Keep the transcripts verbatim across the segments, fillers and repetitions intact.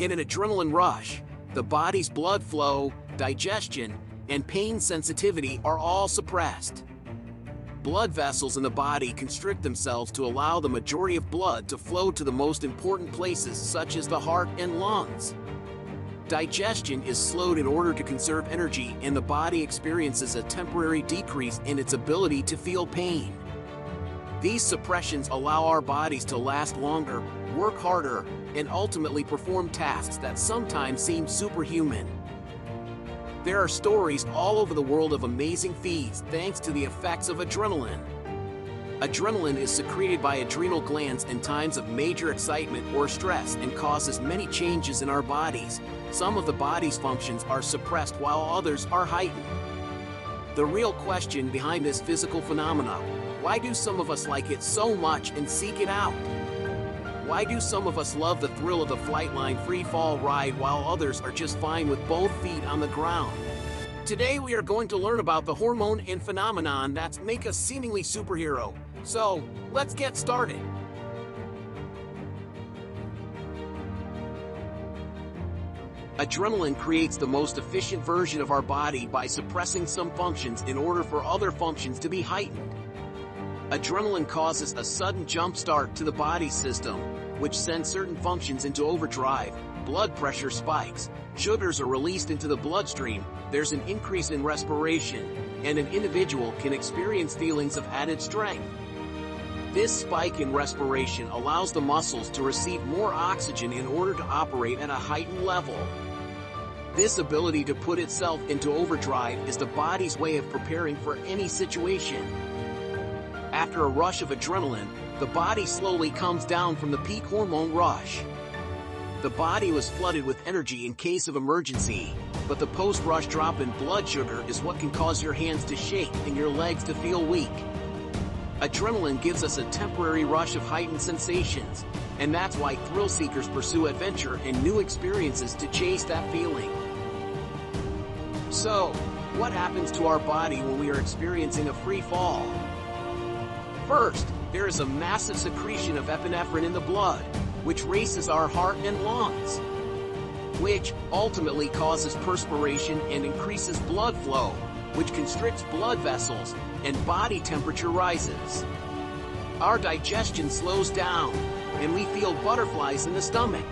In an adrenaline rush, the body's blood flow, digestion, and pain sensitivity are all suppressed. Blood vessels in the body constrict themselves to allow the majority of blood to flow to the most important places such as the heart and lungs. Digestion is slowed in order to conserve energy, and the body experiences a temporary decrease in its ability to feel pain. These suppressions allow our bodies to last longer, work harder, and ultimately perform tasks that sometimes seem superhuman. There are stories all over the world of amazing feats thanks to the effects of adrenaline. Adrenaline is secreted by adrenal glands in times of major excitement or stress and causes many changes in our bodies. Some of the body's functions are suppressed while others are heightened. The real question behind this physical phenomena: why do some of us like it so much and seek it out? Why do some of us love the thrill of the FlightLine Free Fall ride while others are just fine with both feet on the ground? Today we are going to learn about the hormone and phenomenon that make us seemingly superhero. So, let's get started. Adrenaline creates the most efficient version of our body by suppressing some functions in order for other functions to be heightened. Adrenaline causes a sudden jump start to the body system, which sends certain functions into overdrive. Blood pressure spikes, sugars are released into the bloodstream, there's an increase in respiration, and an individual can experience feelings of added strength. This spike in respiration allows the muscles to receive more oxygen in order to operate at a heightened level. This ability to put itself into overdrive is the body's way of preparing for any situation. After a rush of adrenaline, the body slowly comes down from the peak hormone rush. The body was flooded with energy in case of emergency, but the post-rush drop in blood sugar is what can cause your hands to shake and your legs to feel weak. Adrenaline gives us a temporary rush of heightened sensations, and that's why thrill seekers pursue adventure and new experiences to chase that feeling. So, what happens to our body when we are experiencing a free fall? First, there is a massive secretion of epinephrine in the blood, which races our heart and lungs, which ultimately causes perspiration and increases blood flow, which constricts blood vessels, and body temperature rises. Our digestion slows down, and we feel butterflies in the stomach.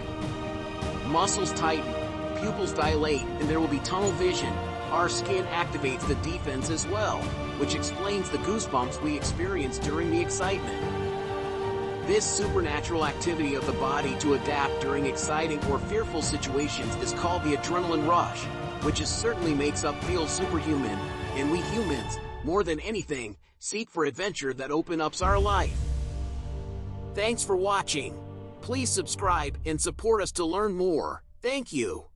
Muscles tighten, pupils dilate, and there will be tunnel vision. Our skin activates the defense as well, which explains the goosebumps we experience during the excitement. This supernatural activity of the body to adapt during exciting or fearful situations is called the adrenaline rush, which is certainly makes us feel superhuman, and we humans, more than anything, seek for adventure that opens up our life. Thanks for watching. Please subscribe and support us to learn more. Thank you.